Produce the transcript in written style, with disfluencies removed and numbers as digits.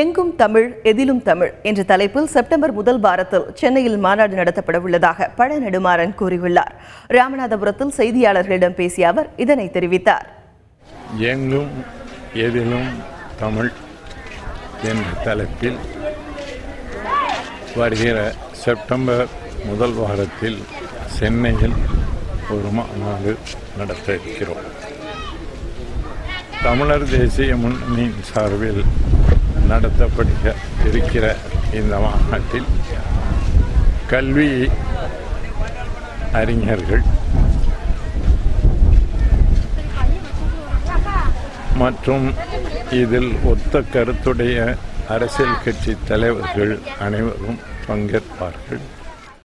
எங்கும் தமிழ் எதிலும் தமிழ் என்ற தலைப்பில் செப்டம்பர் முதல் வாரத்தில் சென்னையில் மாநாடு நடத்தப்படவுள்ளதாக பழ நெடுமாறன் கூறியுள்ளார். ராமநாதபுரத்தில் செய்தியாளர்களிடம் பேசிய அவர் இதனை தெரிவித்தார். எங்கும் எதிலும் தமிழ் என்ற தலைப்பில் வருகிற செப்டம்பர் முதல் வாரத்தில் சென்னையில் ஒரு மாநாடு நடத்த இருக்கிறோம். தமிழர் தேசிய முன்னணியின் சார்பில் நடத்தப்பட இருக்கிற இந்த மாநாட்டில் கல்வி அறிஞர்கள் மற்றும் இதில் ஒத்த கருத்துடைய அரசியல் கட்சி தலைவர்கள் அனைவரும் பங்கேற்பார்கள்.